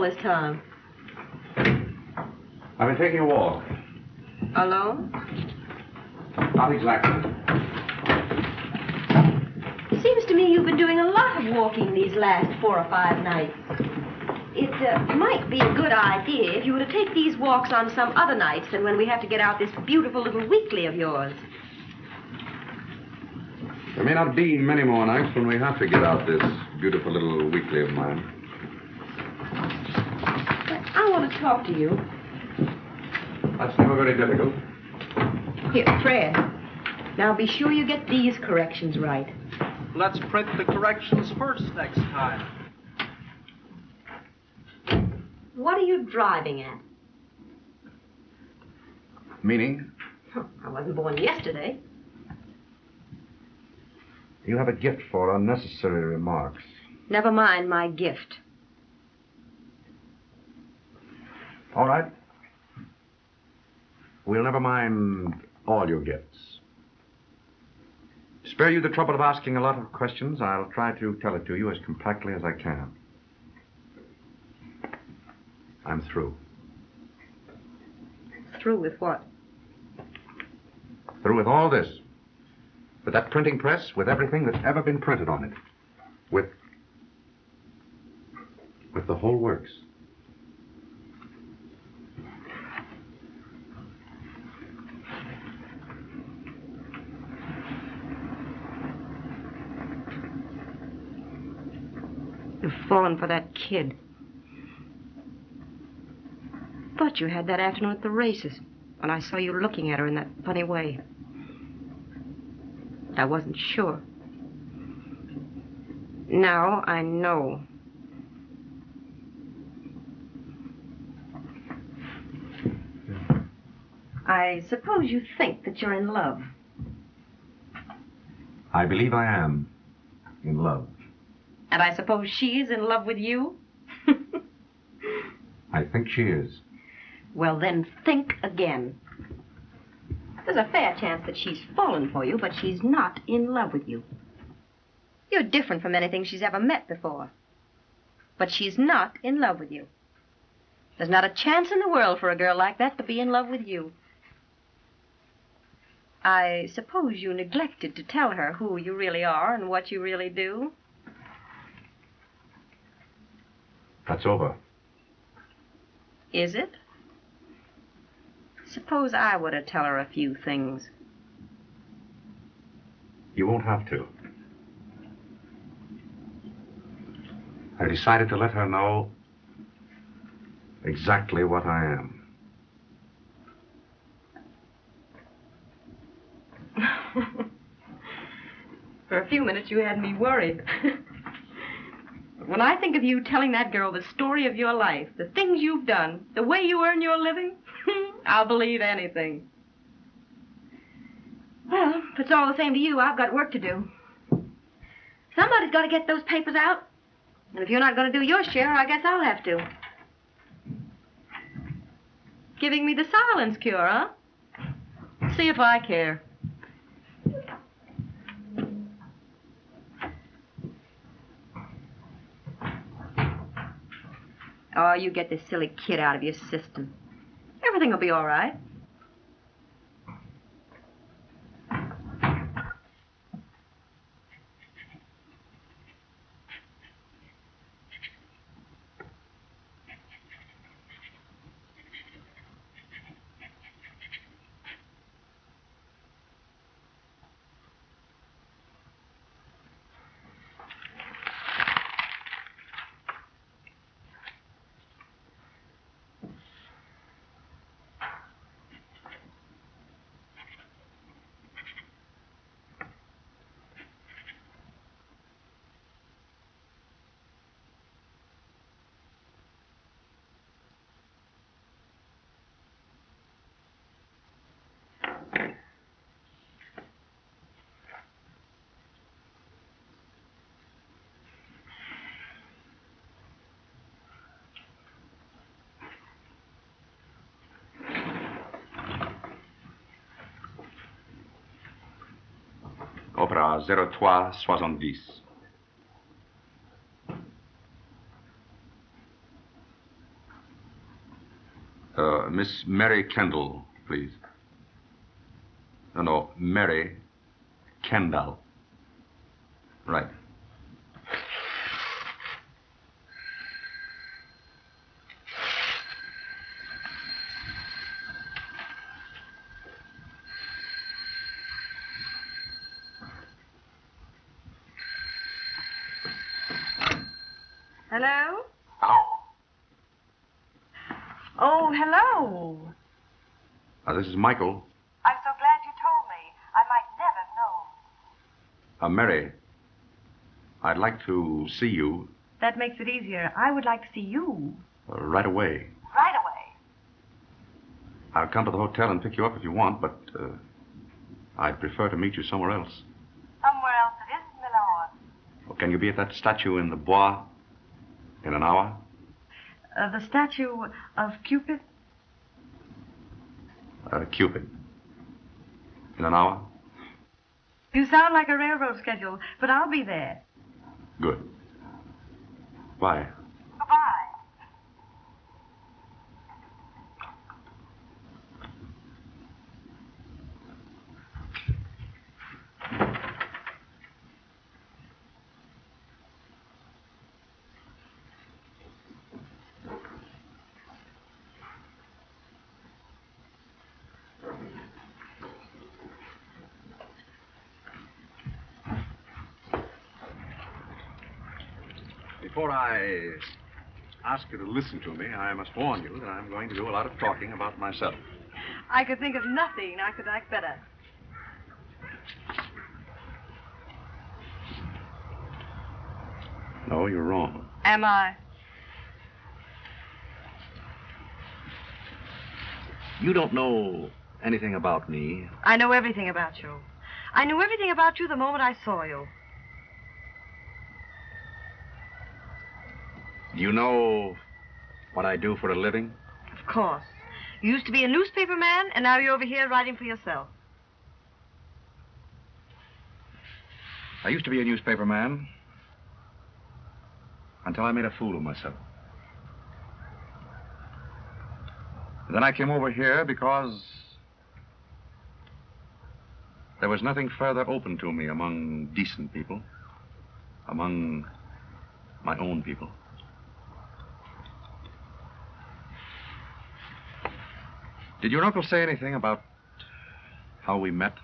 This time. I've been taking a walk. Alone? Not exactly. Seems to me you've been doing a lot of walking these last four or five nights. It uh, might be a good idea if you were to take these walks on some other nights than when we have to get out this beautiful little weekly of yours. There may not be many more nights when we have to get out this beautiful little weekly of mine. Talk to you. That's never very difficult. Here, Fred. Now be sure you get these corrections right. Let's print the corrections first next time. What are you driving at? Meaning? I wasn't born yesterday. You have a gift for unnecessary remarks. Never mind my gift. All right. We'll never mind all your gifts. To spare you the trouble of asking a lot of questions, I'll try to tell it to you as compactly as I can. I'm through. Through with what? Through with all this. With that printing press, with everything that's ever been printed on it. With... with the whole works. You've fallen for that kid. Thought you had that afternoon at the races when I saw you looking at her in that funny way. I wasn't sure. Now I know. I suppose you think that you're in love. I believe I am in love. And I suppose she is in love with you? I think she is. Well, then think again. There's a fair chance that she's fallen for you, but she's not in love with you. You're different from anything she's ever met before. But she's not in love with you. There's not a chance in the world for a girl like that to be in love with you. I suppose you neglected to tell her who you really are and what you really do. That's over. Is it? Suppose I were to tell her a few things. You won't have to. I decided to let her know exactly what I am. For a few minutes you had me worried. But when I think of you telling that girl the story of your life, the things you've done, the way you earn your living... I'll believe anything. Well, if it's all the same to you, I've got work to do. Somebody's got to get those papers out. And if you're not going to do your share, I guess I'll have to. Giving me the silence cure, huh? See if I care. Oh, you get this silly kid out of your system. Everything will be all right. Opera zero three seventy. Uh, Miss Mary Kendall, please. No, no, Mary Kendall. Right. This is Michael. I'm so glad you told me. I might never have known. Uh, Mary, I'd like to see you. That makes it easier. I would like to see you. Uh, right away. Right away. I'll come to the hotel and pick you up if you want, but uh, I'd prefer to meet you somewhere else. Somewhere else it is, Milord. Well, can you be at that statue in the Bois in an hour? Uh, the statue of Cupid? Uh, Cupid. In an hour? You sound like a railroad schedule, but I'll be there. Good. Bye. Goodbye. Before I ask you to listen to me, I must warn you that I'm going to do a lot of talking about myself. I could think of nothing I could like better. No, you're wrong. Am I? You don't know anything about me. I know everything about you. I knew everything about you the moment I saw you. You know what I do for a living? Of course. You used to be a newspaper man, and now you're over here writing for yourself. I used to be a newspaper man until I made a fool of myself. And then I came over here because there was nothing further open to me among decent people, among my own people. Did your uncle say anything about how we met?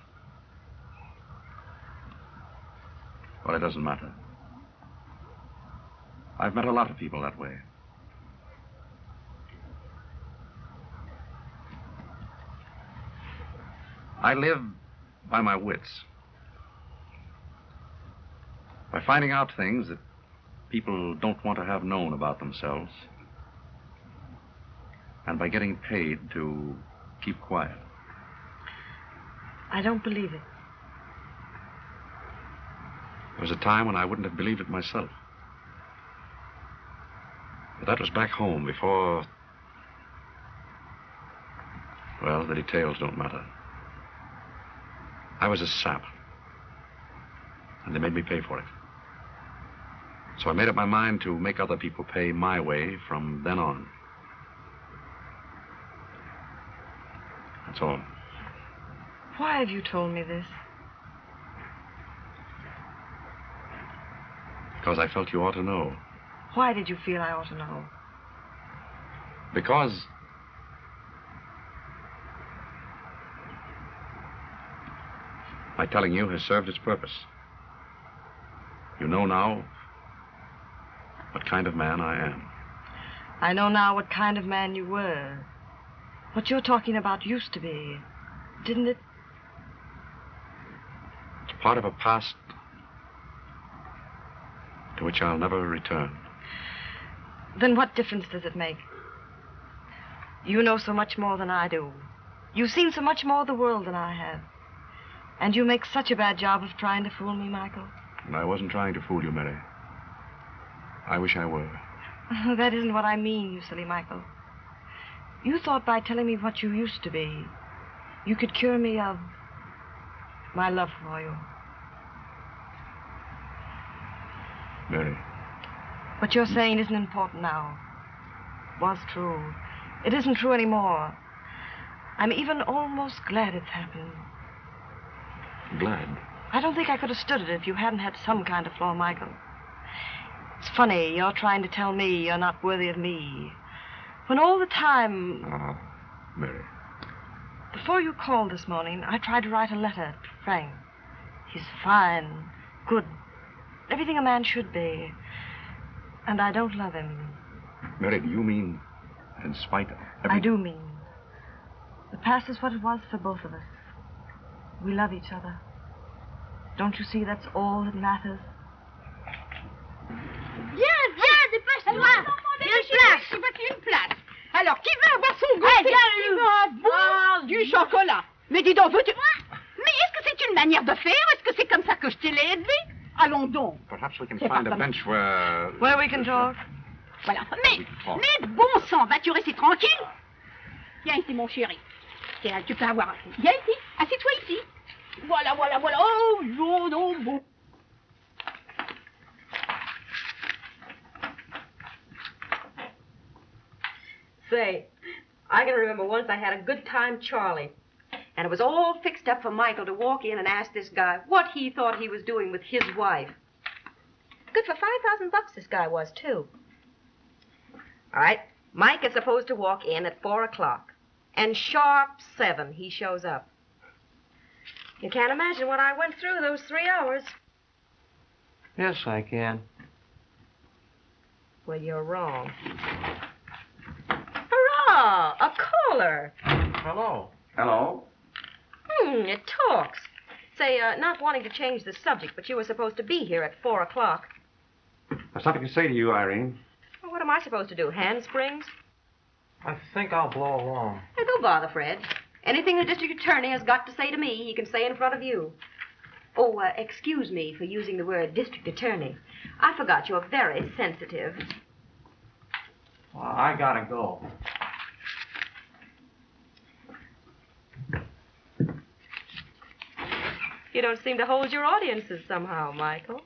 Well, it doesn't matter. I've met a lot of people that way. I live by my wits. By finding out things that people don't want to have known about themselves. And by getting paid to keep quiet. I don't believe it. There was a time when I wouldn't have believed it myself. But that was back home before... Well, the details don't matter. I was a sap. And they made me pay for it. So I made up my mind to make other people pay my way from then on. That's all. Why have you told me this? Because I felt you ought to know. Why did you feel I ought to know? Because... my telling you has served its purpose. You know now what kind of man I am. I know now what kind of man you were. What you're talking about used to be, didn't it? It's part of a past to which I'll never return. Then what difference does it make? You know so much more than I do. You've seen so much more of the world than I have. And you make such a bad job of trying to fool me, Michael. And I wasn't trying to fool you, Mary. I wish I were. That isn't what I mean, you silly Michael. You thought by telling me what you used to be, you could cure me of my love for you. Mary. What you're saying isn't important now. It was true. It isn't true anymore. I'm even almost glad it's happened. Glad? I don't think I could have stood it if you hadn't had some kind of flaw, Michael. It's funny, you're trying to tell me you're not worthy of me. When all the time... Ah, uh, Mary. Before you called this morning, I tried to write a letter to Frank. He's fine, good, everything a man should be. And I don't love him. Mary, do you mean in spite of every... I do mean. The past is what it was for both of us. We love each other. Don't you see that's all that matters? Loin. Bien place. Il faut qu'il y ait une place. Alors, qui veut avoir son goûter? Eh bien, qui veut avoir du chocolat? Mais dis donc, veux-tu... Mais est-ce que c'est une manière de faire? Est-ce que c'est comme ça que je t'ai élevé? Allons donc. Perhaps we can find a bench where... Where we can talk. Voilà. Mais, mais bon sang, vas-tu rester tranquille? Viens ici, mon chéri. Tiens, tu peux avoir... Viens ici. Assieds-toi ici. Voilà, voilà, voilà. Oh, non, non, bon. Say, I can remember once I had a good time, Charlie. And it was all fixed up for Michael to walk in and ask this guy what he thought he was doing with his wife. Good for five thousand bucks this guy was, too. All right, Mike is supposed to walk in at four o'clock. And sharp seven, he shows up. You can't imagine what I went through those three hours. Yes, I can. Well, you're wrong. Ah, a caller. Hello. Hello. Hmm, it talks. Say, uh, not wanting to change the subject, but you were supposed to be here at four o'clock. There's something to say to you, Irene. Well, what am I supposed to do, handsprings? I think I'll blow along. Hey, don't bother, Fred. Anything the district attorney has got to say to me, he can say in front of you. Oh, uh, excuse me for using the word district attorney. I forgot you're very sensitive. Well, I gotta go. You don't seem to hold your audiences somehow, Michael.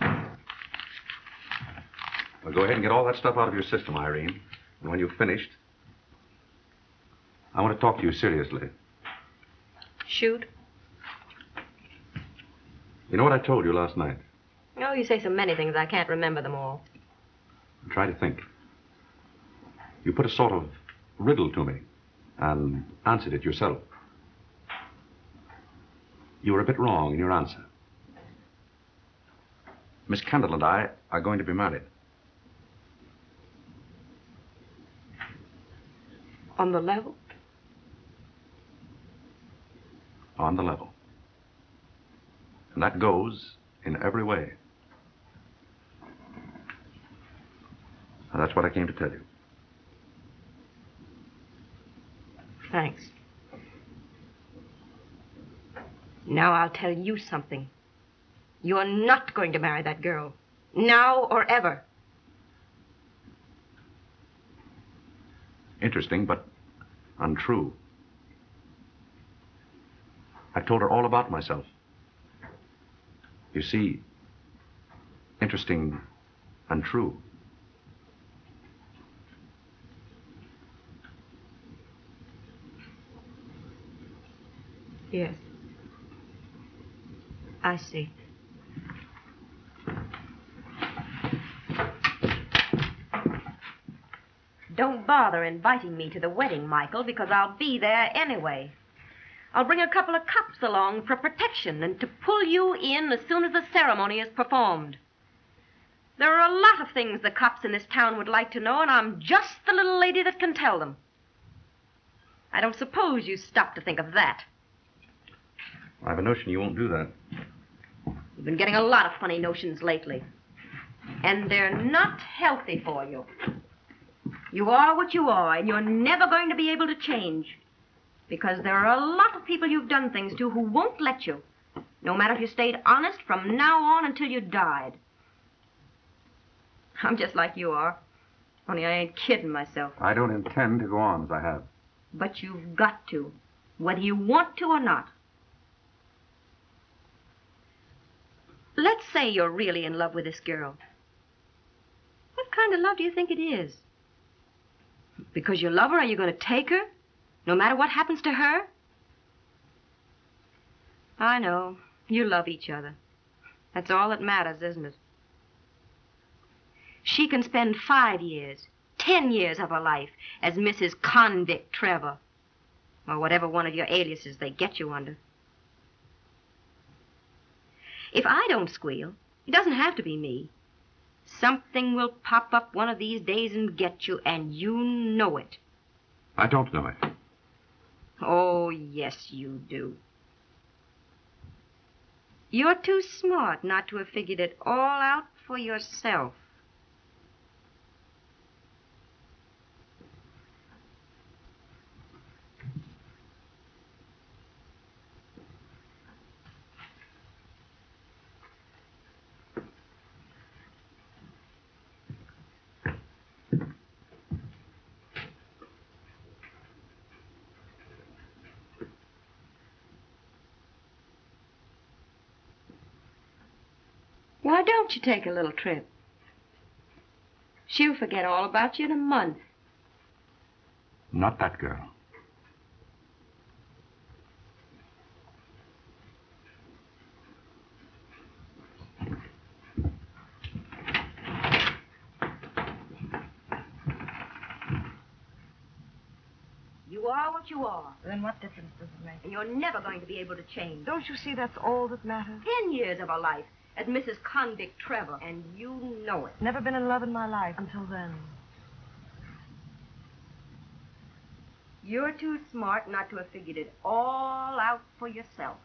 Well, go ahead and get all that stuff out of your system, Irene. And when you've finished, I want to talk to you seriously. Shoot. You know what I told you last night? Oh, you say so many things, I can't remember them all. Try to think. You put a sort of riddle to me and answered it yourself. You were a bit wrong in your answer. Miss Kendall and I are going to be married. On the level? On the level. And that goes in every way. And that's what I came to tell you. Thanks. Now I'll tell you something. You're not going to marry that girl. Now or ever. Interesting, but untrue. I told her all about myself. You see, interesting, untrue. Yes. I see. Don't bother inviting me to the wedding, Michael, because I'll be there anyway. I'll bring a couple of cops along for protection and to pull you in as soon as the ceremony is performed. There are a lot of things the cops in this town would like to know, and I'm just the little lady that can tell them. I don't suppose you stopped to think of that. I have a notion you won't do that. You've been getting a lot of funny notions lately. And they're not healthy for you. You are what you are, and you're never going to be able to change. Because there are a lot of people you've done things to who won't let you. No matter if you stayed honest from now on until you died. I'm just like you are. Only I ain't kidding myself. I don't intend to go on as I have. But you've got to, whether you want to or not. Let's say you're really in love with this girl. What kind of love do you think it is? Because you love her, are you going to take her? No matter what happens to her? I know. You love each other. That's all that matters, isn't it? She can spend five years, ten years of her life as Missus Convict Trevor. Or whatever one of your aliases they get you under. If I don't squeal, it doesn't have to be me. Something will pop up one of these days and get you, and you know it. I don't know it. Oh, yes, you do. You're too smart not to have figured it all out for yourself. Why don't you take a little trip? She'll forget all about you in a month. Not that girl. You are what you are. Then what difference does it make? And you're never going to be able to change. Don't you see that's all that matters? Ten years of a life as Missus Convict Trevor, and you know it. Never been in love in my life until then. You're too smart not to have figured it all out for yourself.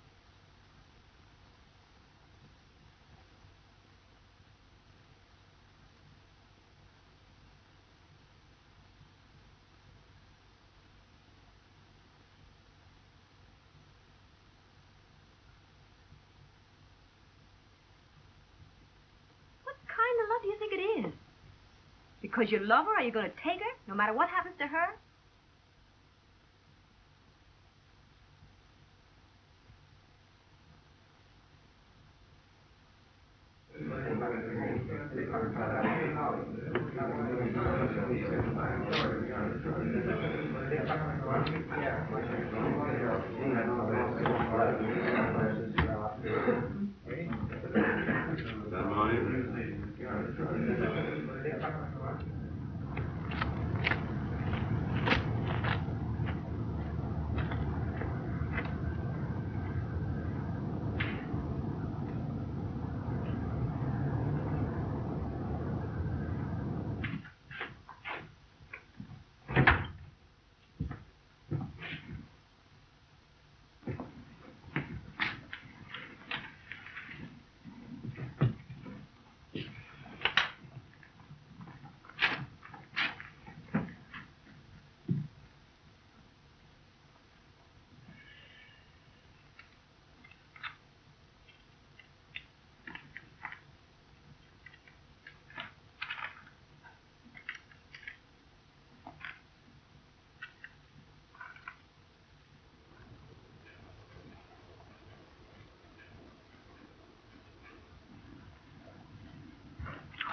Because you love her, are you going to take her, no matter what happens to her?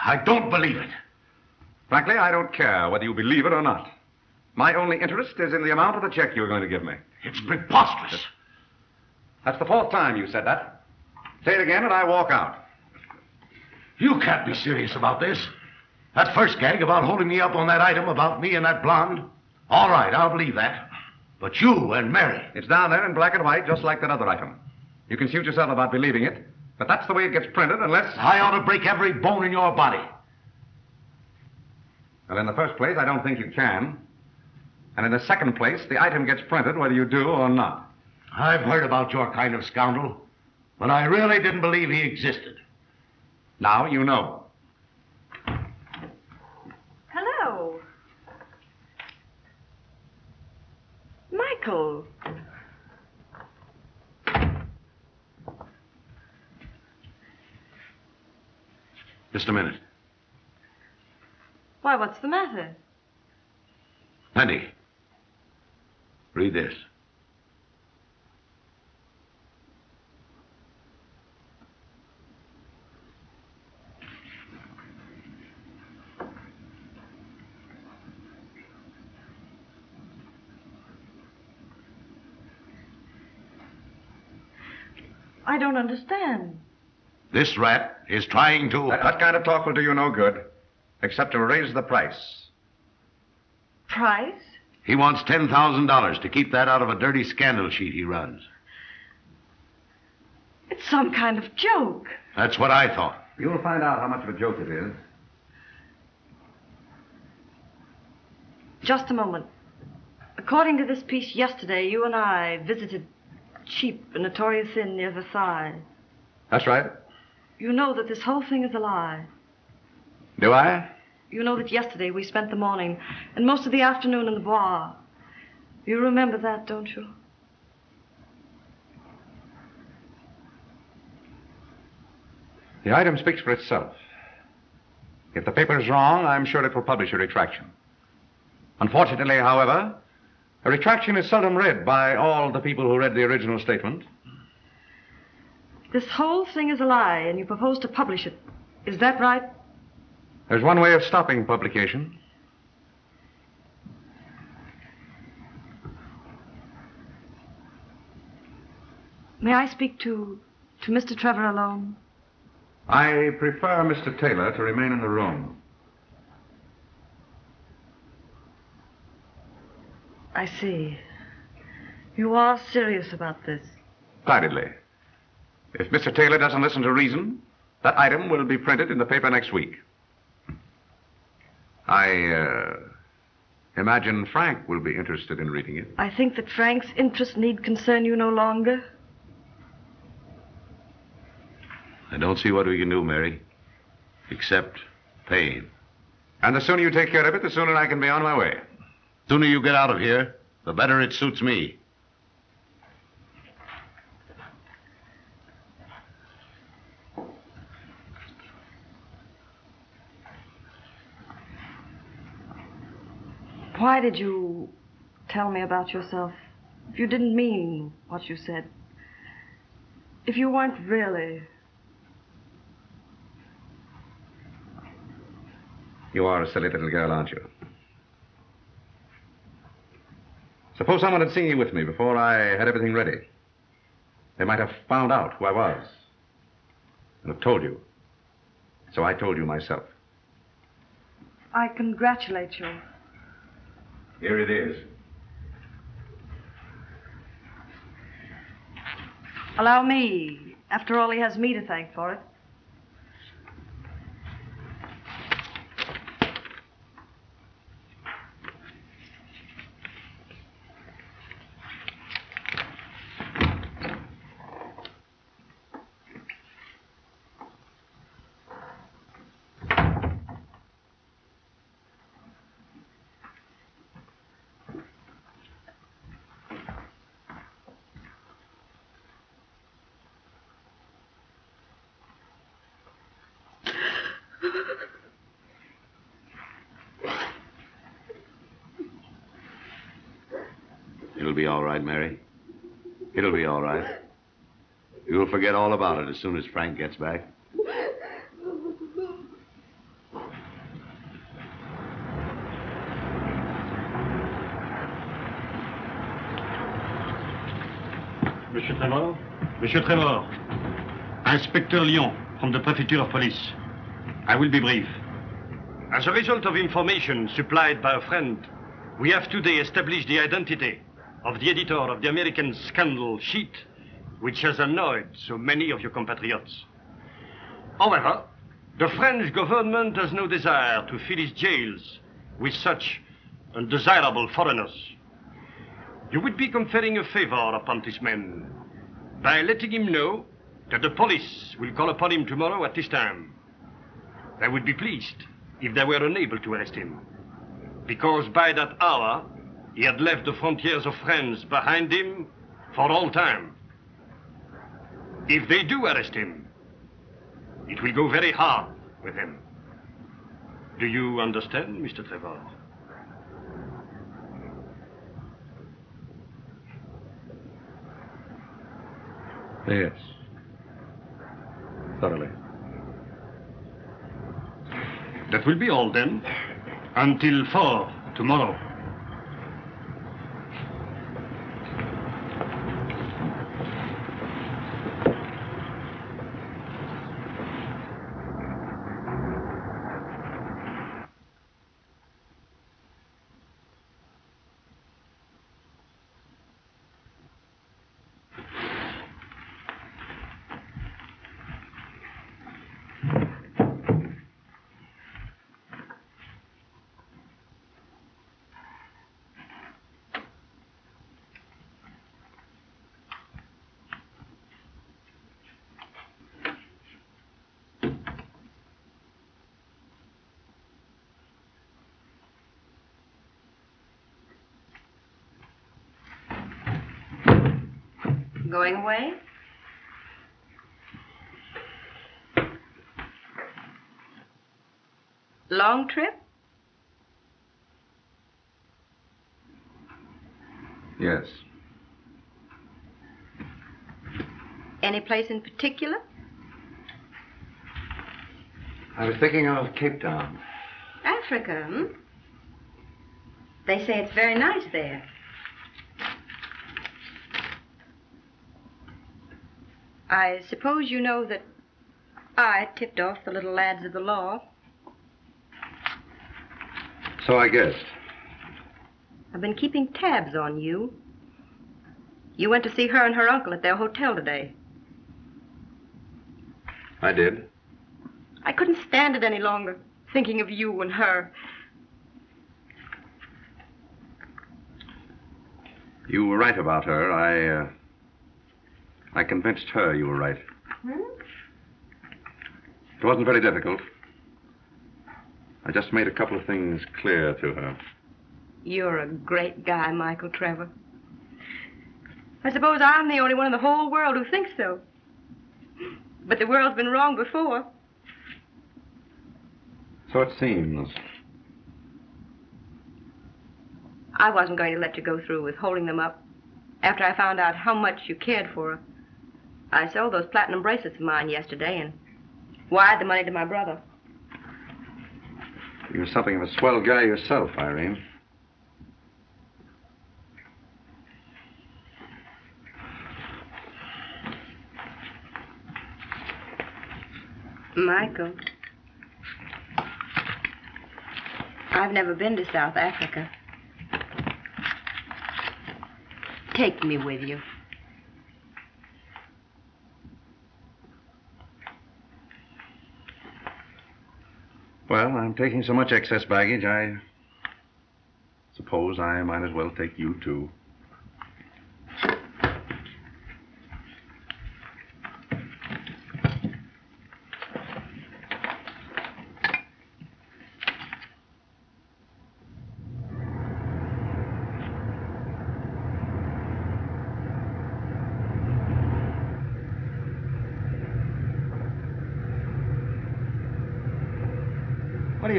I don't believe it. Frankly, I don't care whether you believe it or not. My only interest is in the amount of the check you're going to give me. It's preposterous. That's, that's the fourth time you said that. Say it again and I walk out. You can't be serious about this. That first gag about holding me up on that item about me and that blonde. All right, I'll believe that. But you and Mary. It's down there in black and white, just like that other item. You can suit yourself about believing it. But that's the way it gets printed, unless... I ought to break every bone in your body. Well, in the first place, I don't think you can. And in the second place, the item gets printed whether you do or not. I've heard about your kind of scoundrel, but I really didn't believe he existed. Now you know. Hello. Michael. Just a minute. Why, what's the matter? Penny, read this. I don't understand. This rat is trying to... That, that kind of talk will do you no good, except to raise the price. Price? He wants ten thousand dollars to keep that out of a dirty scandal sheet he runs. It's some kind of joke. That's what I thought. You'll find out how much of a joke it is. Just a moment. According to this piece yesterday, you and I visited cheap and notorious inn near Versailles. That's right. You know that this whole thing is a lie. Do I? You know that yesterday we spent the morning and most of the afternoon in the Bois. You remember that, don't you? The item speaks for itself. If the paper's wrong, I'm sure it will publish a retraction. Unfortunately, however, a retraction is seldom read by all the people who read the original statement. This whole thing is a lie, and you propose to publish it. Is that right? There's one way of stopping publication. May I speak to, to Mister Trevor alone? I prefer Mister Taylor to remain in the room. I see. You are serious about this. Decidedly. If Mister Taylor doesn't listen to reason, that item will be printed in the paper next week. I uh, imagine Frank will be interested in reading it. I think that Frank's interests need concern you no longer. I don't see what we can do, Mary, except pain. And the sooner you take care of it, the sooner I can be on my way. The sooner you get out of here, the better it suits me. Why did you tell me about yourself if you didn't mean what you said? If you weren't really... You are a silly little girl, aren't you? Suppose someone had seen you with me before I had everything ready. They might have found out who I was and have told you. So I told you myself. I congratulate you. Here it is. Allow me. After all, he has me to thank for it. It'll be all right, Mary. It'll be all right. You'll forget all about it as soon as Frank gets back. Monsieur Trevor? Monsieur Trevor. Inspector Lyon from the Prefecture of Police. I will be brief. As a result of information supplied by a friend, we have today established the identity of the editor of the American Scandal sheet, which has annoyed so many of your compatriots. However, the French government has no desire to fill its jails with such undesirable foreigners. You would be conferring a favor upon this man by letting him know that the police will call upon him tomorrow at this time. They would be pleased if they were unable to arrest him, because by that hour, he had left the frontiers of France behind him for all time. If they do arrest him, it will go very hard with him. Do you understand, Mister Trevor? Yes. Thoroughly. That will be all then, until four tomorrow. Going away? Long trip? Yes. Any place in particular? I was thinking of Cape Town. Africa, hmm? They say it's very nice there. I suppose you know that I tipped off the little lads of the law. So I guessed. I've been keeping tabs on you. You went to see her and her uncle at their hotel today. I did. I couldn't stand it any longer, thinking of you and her. You were right about her. I, uh, I convinced her you were right. Hmm? It wasn't very difficult. I just made a couple of things clear to her. You're a great guy, Michael Trevor. I suppose I'm the only one in the whole world who thinks so. But the world's been wrong before. So it seems. I wasn't going to let you go through with holding them up after I found out how much you cared for her. I sold those platinum bracelets of mine yesterday and wired the money to my brother. You're something of a swell guy yourself, Irene. Michael, I've never been to South Africa. Take me with you. Well, I'm taking so much excess baggage, I suppose I might as well take you too.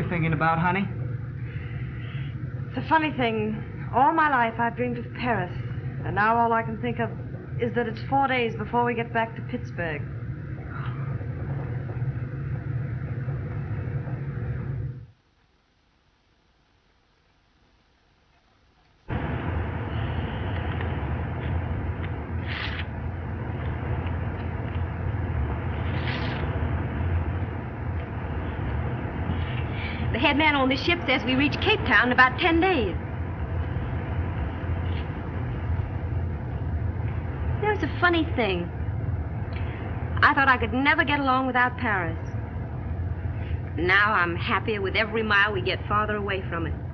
Thinking about, honey? It's a funny thing. All my life I've dreamed of Paris, and now all I can think of is that it's four days before we get back to Pittsburgh. On the ship says we reach Cape Town in about ten days. There's a funny thing. I thought I could never get along without Paris. Now I'm happier with every mile we get farther away from it.